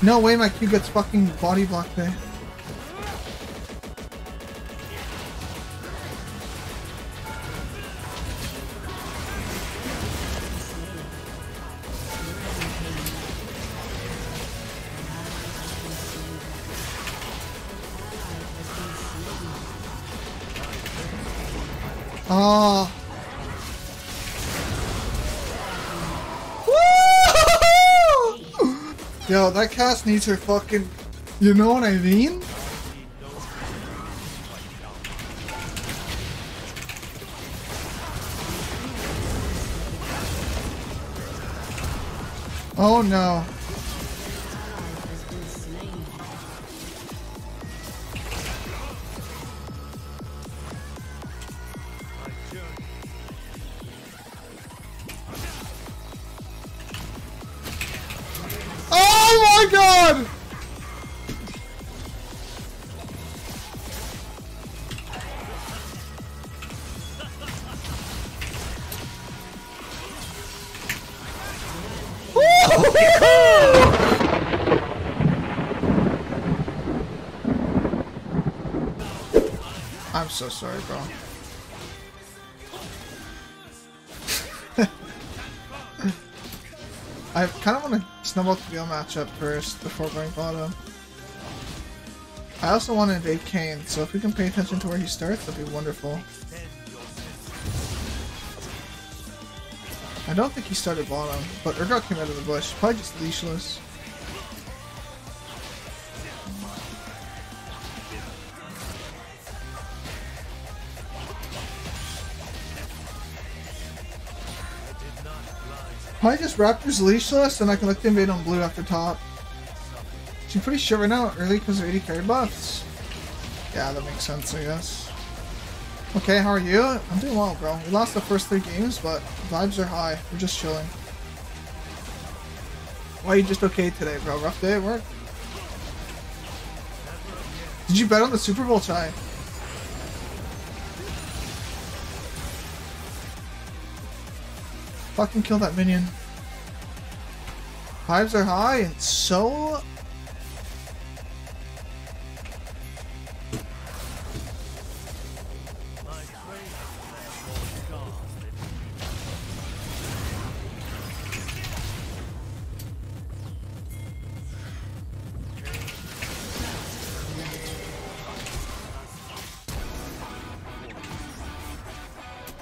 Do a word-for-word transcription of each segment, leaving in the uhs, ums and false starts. No way my Q gets fucking body blocked there. Oh. Yo, that Cass needs her fucking... You know what I mean? Oh no. I'm so sorry, bro. I kind of want to snowball the real matchup first before going bottom. I also want to invade Kayn, so if we can pay attention to where he starts, that'd be wonderful. I don't think he started bottom, but Urgot came out of the bush. Probably just leashless. Probably just Raptor's Leashless, and I can look to invade on blue after top. She's pretty shit right now, early because of A D carry buffs. Yeah, that makes sense, I guess. Okay, how are you? I'm doing well, bro. We lost the first three games, but vibes are high. We're just chilling. Why are you just okay today, bro? Rough day at work? Did you bet on the Super Bowl, Chai? Fucking kill that minion. Vibes are high and so...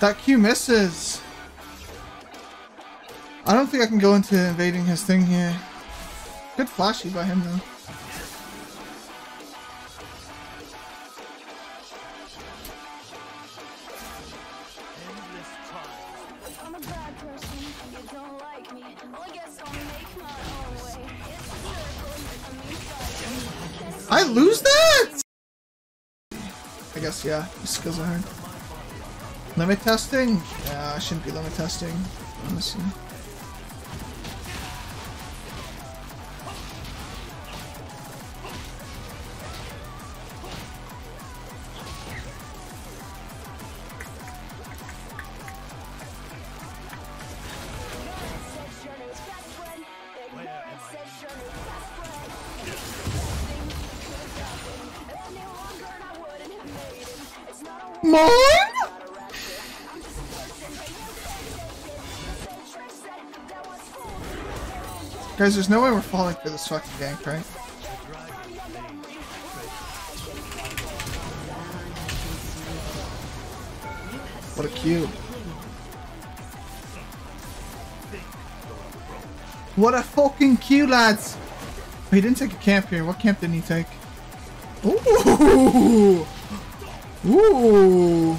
That Q misses. I don't think I can go into invading his thing here. Good flashy by him though. I'm a bad person. You don't like me. Well, I guess I'll make my own way. It's a miracle. I lose that? I guess, yeah. His skills are hard. Limit testing? Yeah, I shouldn't be limit testing, honestly. Mom? Guys, there's no way we're falling for this fucking gank, right? What a cube. What a fucking Q, lads! Oh, he didn't take a camp here. What camp didn't he take? Ooh! Ooh!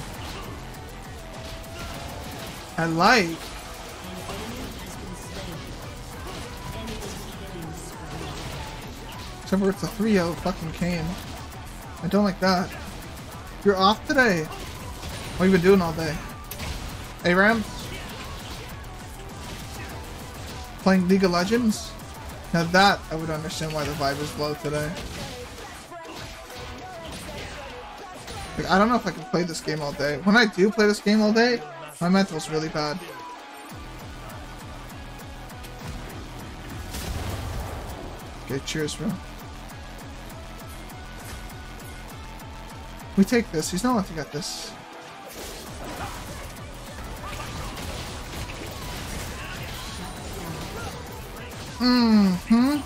I like. Except for it's a three oh fucking Kayn. I don't like that. You're off today. What have you been doing all day? Aram? Playing League of Legends? Now that I would understand why the vibe is low today. Like, I don't know if I can play this game all day. When I do play this game all day, my mental's really bad. Okay, cheers, bro. We take this. He's not allowed to get this. Mm-hmm.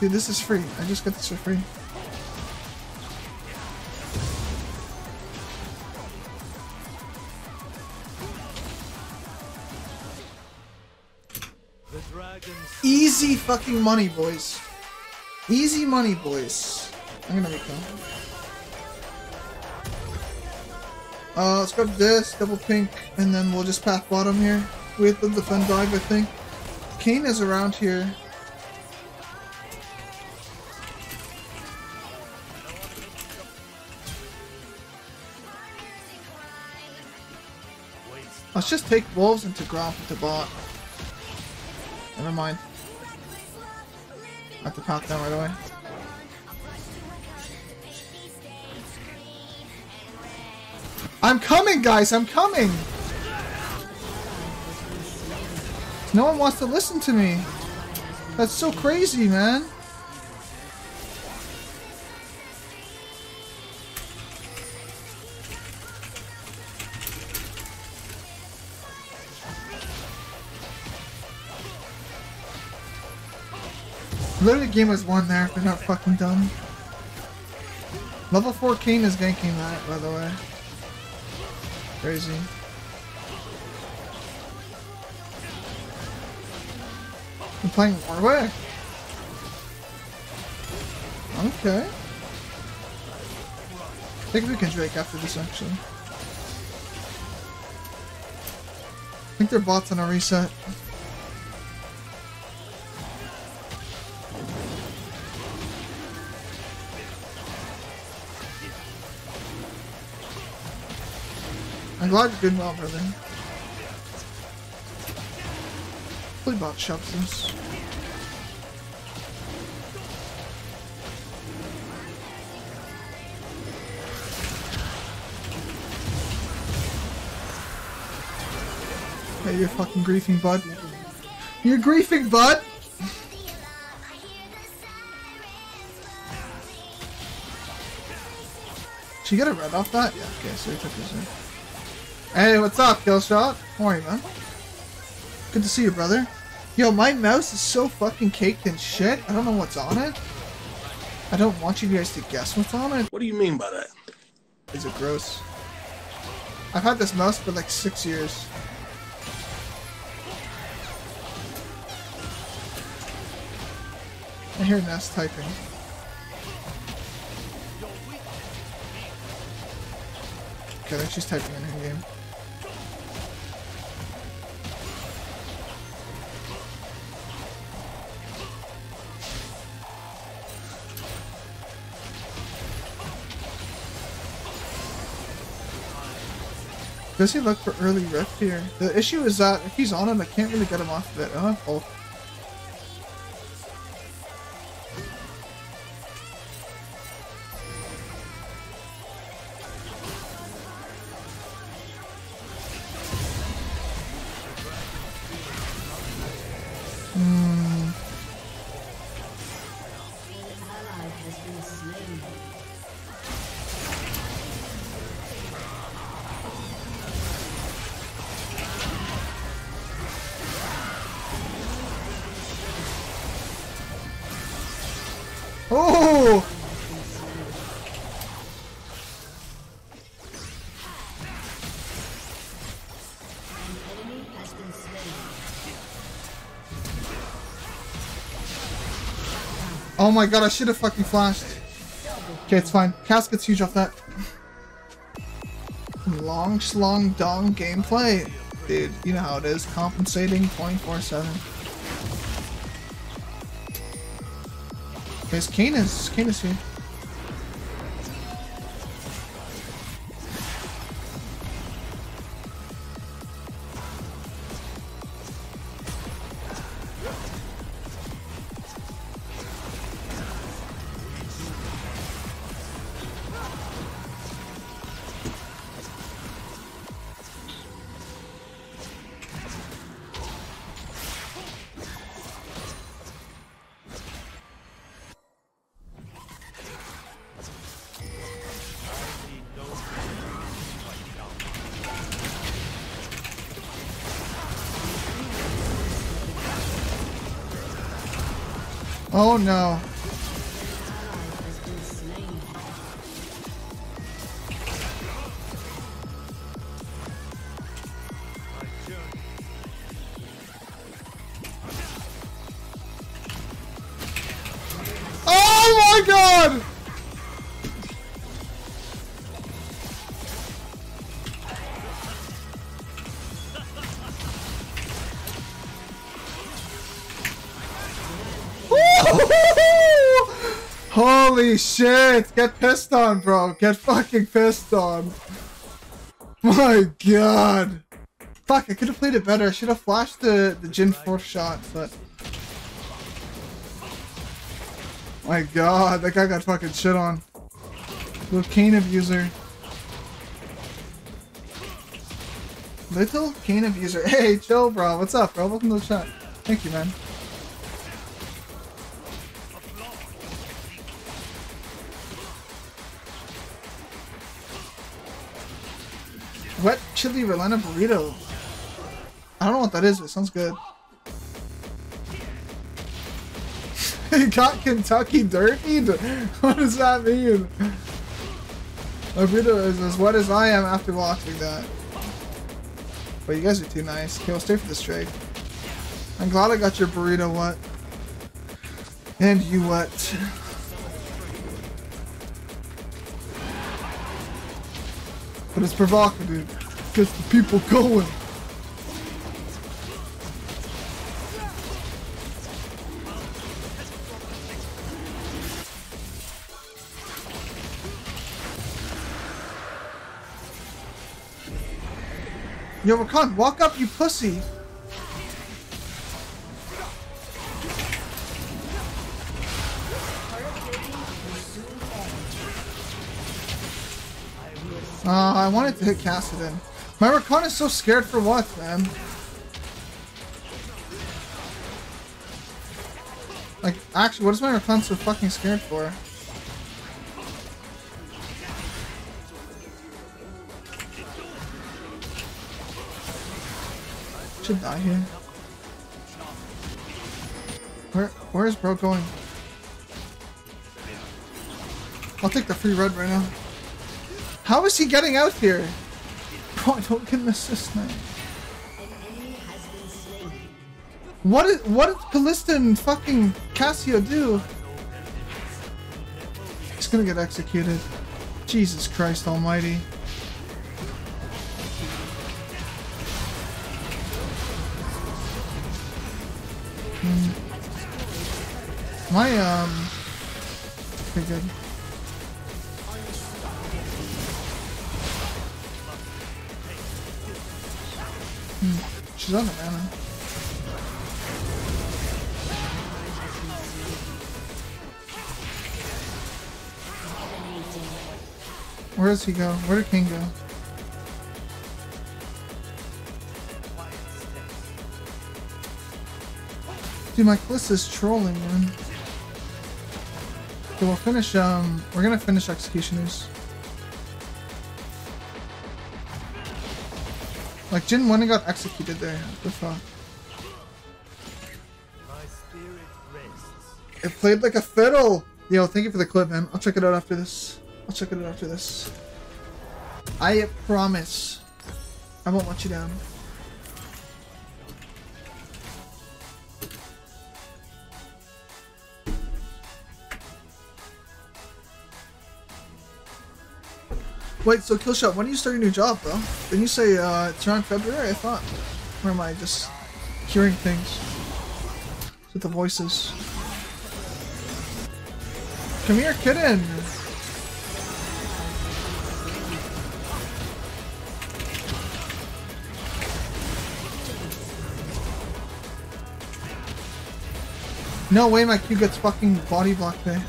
Dude, this is free. I just got this for free. Easy fucking money, boys. Easy money, boys. I'm gonna make them. Uh, let's grab this, double pink, and then we'll just path bottom here. We have to defend dog, I think. Kayn is around here. Let's just take wolves into Gromp with the bot. Never mind. I have to pop down right away. I'm coming, guys! I'm coming! No one wants to listen to me. That's so crazy, man. Literally, the game was won there if they're not fucking dumb. Level four Kayn is ganking that, by the way. Crazy. I'm playing Warwick. Okay. I think we can Drake after this, actually. I think their bot's on a reset. I'm glad you did well, brother. Play bot shops this. Hey, you're fucking griefing, bud. You're griefing, bud! Did you get a red off that? Yeah, okay, so you took this in. Hey, what's up, Killshot? How are you, man? Good to see you, brother. Yo, my mouse is so fucking caked and shit. I don't know what's on it. I don't want you guys to guess what's on it. What do you mean by that? Is it gross? I've had this mouse for like six years. I hear Ness typing. Okay, she's typing in her game. Does he look for early rift here? The issue is that if he's on him, I can't really get him off of it. I don't have ult. Oh! Oh my god, I should have fucking flashed. Okay, it's fine. Casket's huge off that. Long schlong dong gameplay. Dude, you know how it is. Compensating zero point four seven. There's Kayn is, Kayn is here. Oh no. Oh my god! Holy shit! Get pissed on, bro! Get fucking pissed on! My god! Fuck, I could have played it better. I should have flashed the, the Jhin fourth shot, but... My god, that guy got fucking shit on. Little Kayn abuser. Little Kayn abuser. Hey, chill, bro. What's up, bro? Welcome to the chat. Thank you, man. Wet chili Relena burrito. I don't know what that is, but it sounds good. He got Kentucky dirtied? What does that mean? My burrito is as wet as I am after watching that. But you guys are too nice. Okay, we'll stay for this trade. I'm glad I got your burrito wet. And you wet. But it's provocative. Gets the people going. Yo, Rakan, walk up, you pussy. Uh, I wanted to hit Kassadin. My Rakan is so scared for what, man? Like, actually, what is my Rakan so fucking scared for? Should die here. Where, where is bro going? I'll take the free red right now. How is he getting out here? Bro, I don't get an assist now. What is, what did Callista and fucking Cassio do? He's gonna get executed. Jesus Christ almighty. Hmm. My, um... okay, good. Hmm. She's on the mana. Where does he go? Where did King go? Dude, my Cliss is trolling, man. Okay, we'll finish, um, we're gonna finish Executioners. Like, Jinwen got executed there. What the fuck? My spirit rests. It played like a fiddle! Yo, thank you for the clip, man. I'll check it out after this. I'll check it out after this. I promise. I won't let you down. Wait, so Killshot, when do you start your new job, bro? Didn't you say uh, it's around February, I thought? Or am I just hearing things? With the voices. Come here, kitten! No way my Q gets fucking body blocked there.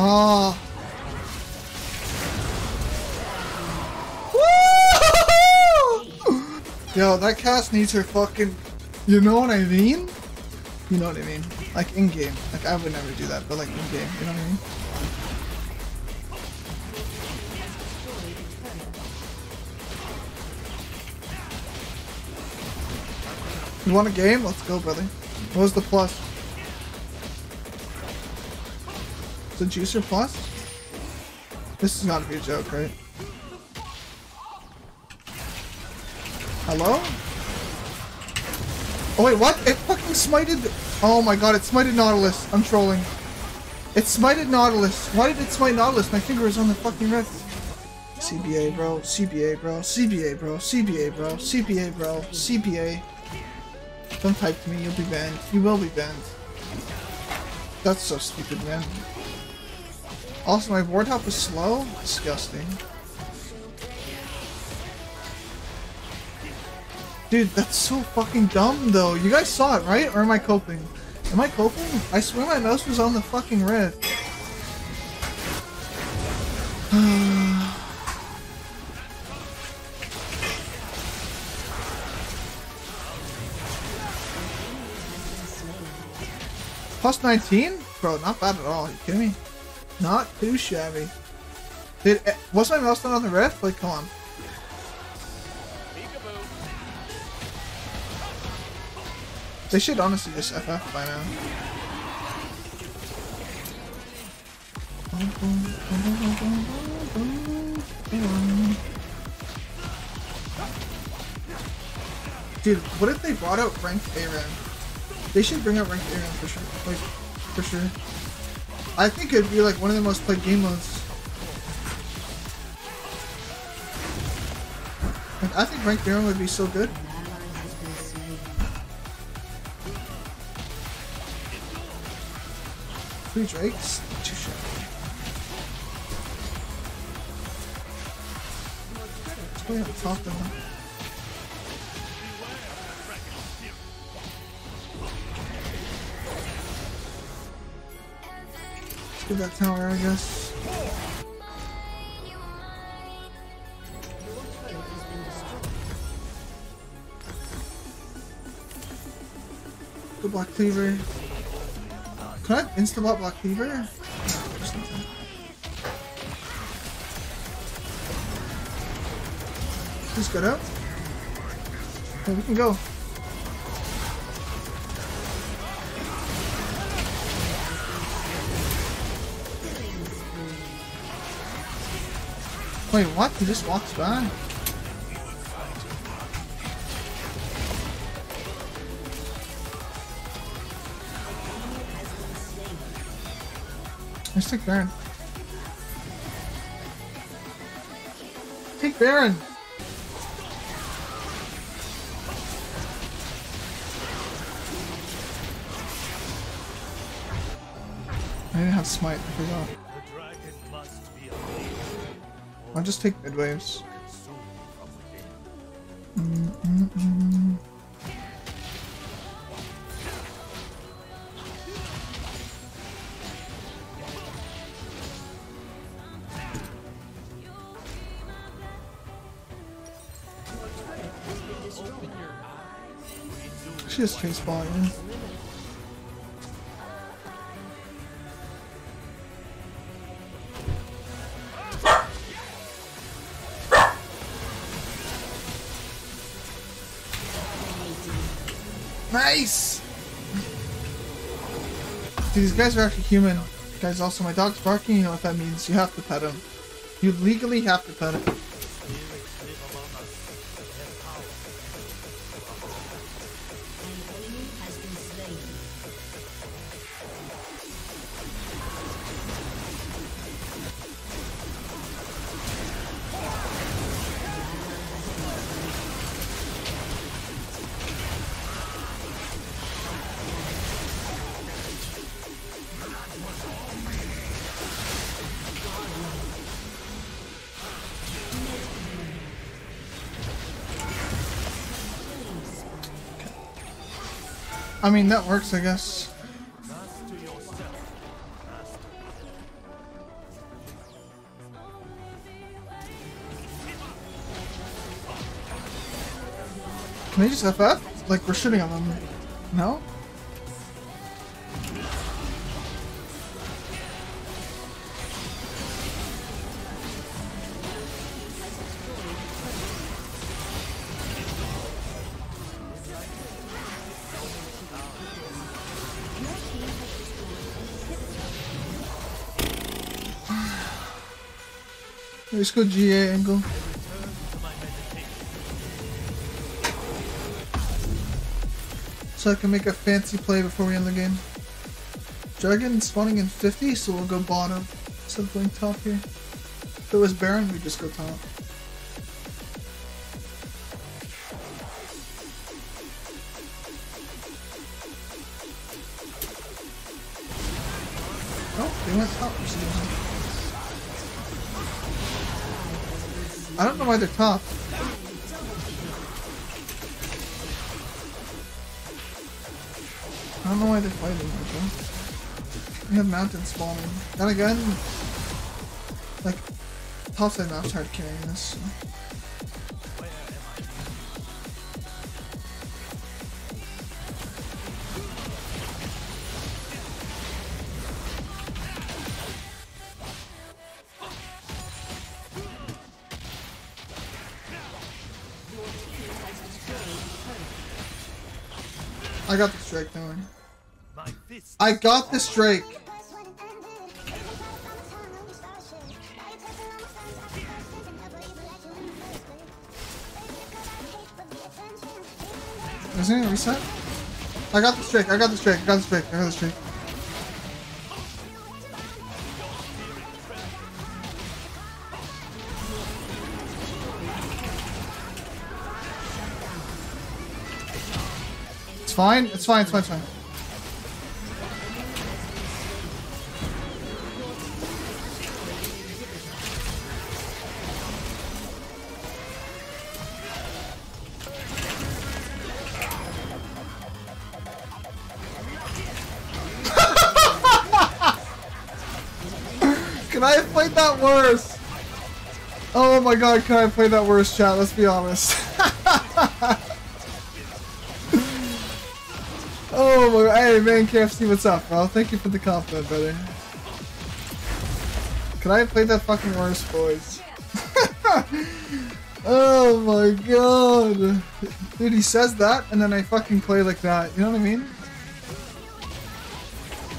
Oh. Woo! Yo, that Cass needs her fucking... You know what I mean? You know what I mean? Like, in-game. Like, I would never do that, but like, in-game. You know what I mean? You want a game? Let's go, brother. What was the plus? The juicer plus? This is gotta be a joke, right? Hello? Oh wait, what? It fucking smited. Oh my god, it smited Nautilus. I'm trolling. It smited Nautilus. Why did it smite Nautilus? My finger is on the fucking wrist. C B A, bro. C B A, bro. C B A, bro. C B A, bro. C B A, bro. C B A. Don't type to me, you'll be banned. You will be banned. That's so stupid, man. Also, my ward hop is slow? Disgusting. Dude, that's so fucking dumb, though. You guys saw it, right? Or am I coping? Am I coping? I swear my mouse was on the fucking red. Plus nineteen? Bro, not bad at all. Are you kidding me? Not too shabby. Did was my mouse not on the ref? Like, come on. They should honestly just F F by now. Dude, what if they brought out ranked Aram? They should bring out ranked Aram for sure. Like, for sure. I think it'd be like one of the most played game modes. Like, I think ranked Aram would be so good. Three drakes? Too shabby. It's way up top though. Give that tower, I guess. Good Black Cleaver. Can I insta-bot Black Cleaver? Just get out. Okay, we can go. Wait, what? He just walks by? Let's take Baron. Take Baron! I didn't have smite, I forgot. I'll just take mid waves. Mm -mm -mm. She just chased volume. Nice! Dude, these guys are actually human. Guys, also, my dog's barking, you know what that means. You have to pet him. You legally have to pet him. I mean, that works, I guess. Can they just F F? Like, we're shooting on them. No? Let's go G A angle. So I can make a fancy play before we end the game. Dragon spawning in fifty, so we'll go bottom. Instead of going top here. If it was Baron, we'd just go top. Oh, they went top for some reason. I don't know why they're top. I don't know why they're fighting like that. We have mountain spawning. And again, like, top side map's hard carrying this. So. I got this Drake going. I got this Drake! Isn't it reset? I got this Drake, I got this Drake, I got this Drake, I got this Drake. Fine. It's fine, it's fine, it's fine. Can I have played that worse? Oh my god, can I have played that worse, chat? Let's be honest. Oh my, hey man, K F C, what's up, bro? Thank you for the compliment, brother. Can I play that fucking worse, boys? Oh my god. Dude, he says that, and then I fucking play like that. You know what I mean?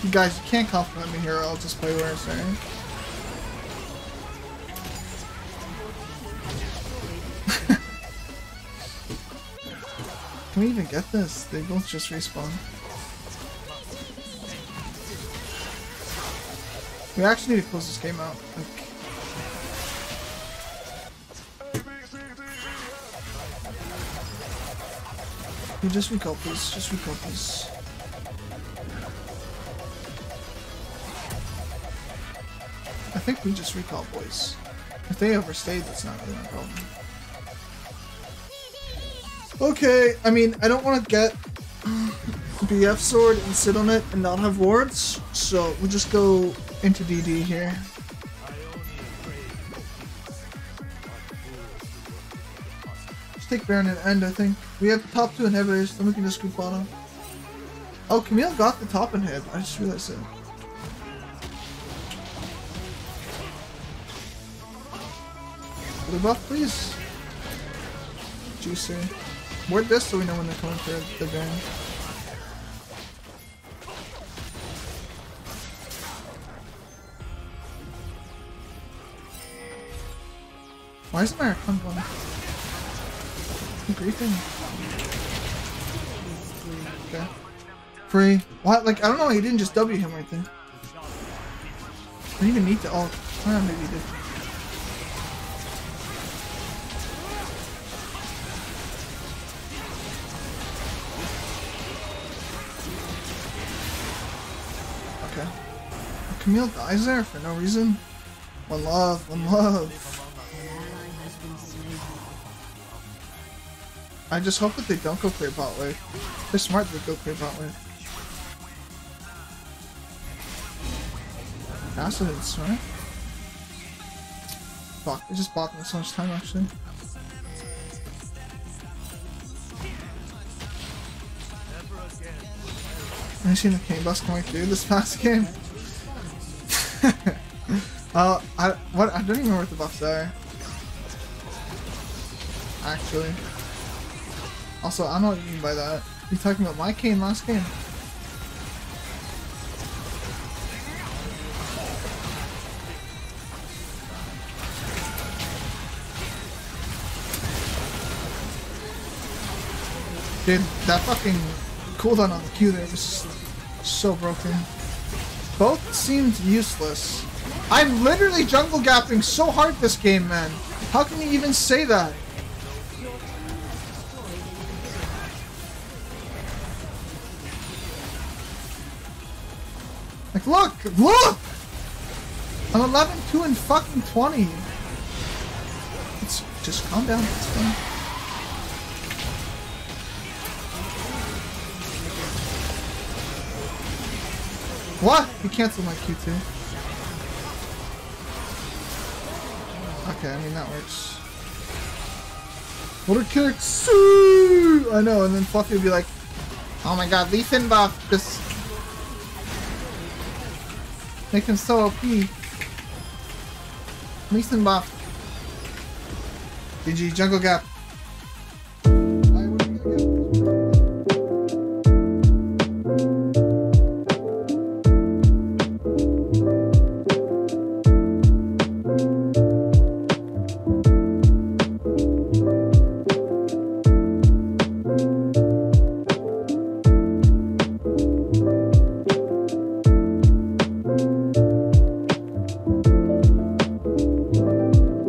You guys, you can't compliment me here, or I'll just play worse, right? Can we even get this? They both just respawn. We actually need to close this game out. Like... You just recall please, just recall please. I think we just recall boys. If they overstayed, that's not really a problem. Okay, I mean, I don't want to get B F sword and sit on it and not have wards, so we'll just go into D D here. Just take Baron and end, I think. We have the top two inhibitors, then we can just group bottom. Oh, Camille got the top inhib. I just realized it. Blue buff, please. Juicer. Ward this so we know when they're coming for the Baron. Why is my Rakan going? I'm griefing. Okay. Free. What? Like, I don't know, he didn't just W him or anything. I didn't even need to ult. I don't know, maybe he did. Camille dies there for no reason. One love, one love. I just hope that they don't go clear bot wave. If they're smart, they go clear bot wave. Kassadin's smart. Fuck, they just bought me so much time actually. I seen a cane bus going through this past game. uh, I what I don't even remember what the buffs are. Actually. Also, I don't know what you mean by that. You're talking about my cane last game. Dude, that fucking cooldown on the Q there was so broken. Both seemed useless. I'm literally jungle gapping so hard this game, man. How can you even say that? Like, look! Look! I'm eleven two and fucking twenty. It's just calm down. It's fine. What? He canceled my Q two. Okay, I mean that works. What a kick! Soo! I know, and then Fluffy would be like, oh my god, Lee Sin buff! Just make him so O P. Lee Sin buff. G G, jungle gap.